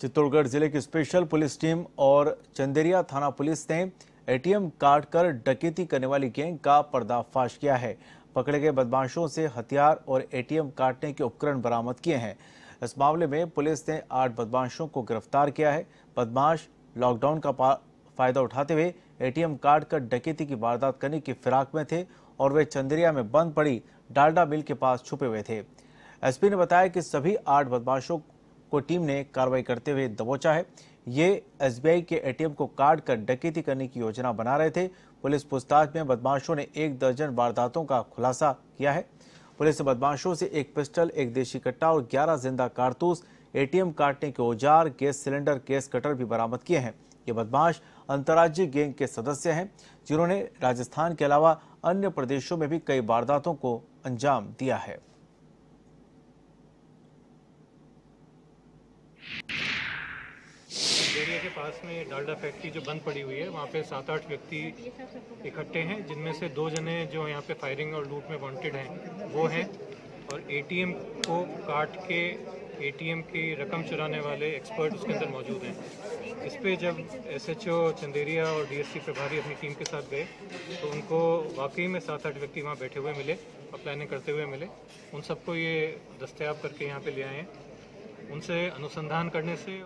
चित्तौड़गढ़ जिले की special police team और चंदेरिया थाना पुलिस ने एटीएम काट कर डकैती करने वाली गैंग का पर्दाफाश किया है। पकड़े गए बदमाशों से हथियार और एटीएम काटने के उपकरण बरामद किए हैं। इस मामले में पुलिस ने 8 बदमाशों को गिरफ्तार किया है। बदमाश लॉकडाउन का फायदा उठाते हुए एटीएम काट कर डकैती की वारदात करने की फिराक में थे और वे चंदेरिया में बंद पड़ी डालडा मिल के पास छुपे हुए थे। एसपी ने बताया कि सभी 8 बदमाशों को टीम ने कार्रवाई करते हुए दबोचा है। ये एसबीआई के एटीएम को काट कर डकैती करने की योजना बना रहे थे। पुलिस पूछताछ में बदमाशों ने 1 दर्जन वारदातों का खुलासा किया है। पुलिस ने बदमाशों से 1 पिस्टल, 1 देशी कट्टा और 11 जिंदा कारतूस, एटीएम काटने के औजार, गैस सिलेंडर, गैस कटर भी बरामद किए हैं। ये बदमाश अंतर्राज्यीय गैंग के सदस्य हैं, जिन्होंने राजस्थान के अलावा अन्य प्रदेशों में भी कई वारदातों को अंजाम दिया है। चंदेरिया के पास में डालडा फैक्ट्री जो बंद पड़ी हुई है, वहाँ पे 7-8 व्यक्ति इकट्ठे हैं, जिनमें से 2 जने जो यहाँ पे फायरिंग और लूट में वांटेड हैं वो हैं, और एटीएम को काट के एटीएम की रकम चुराने वाले एक्सपर्ट उसके अंदर मौजूद हैं। इस पर जब एसएचओ चंदेरिया और डीएसपी प्रभारी अपनी टीम के साथ गए तो उनको वाकई में 7-8 व्यक्ति वहाँ बैठे हुए मिले और प्लानिंग करते हुए मिले। उन सबको ये दस्तयाब करके यहाँ पर ले आए हैं। उनसे अनुसंधान करने से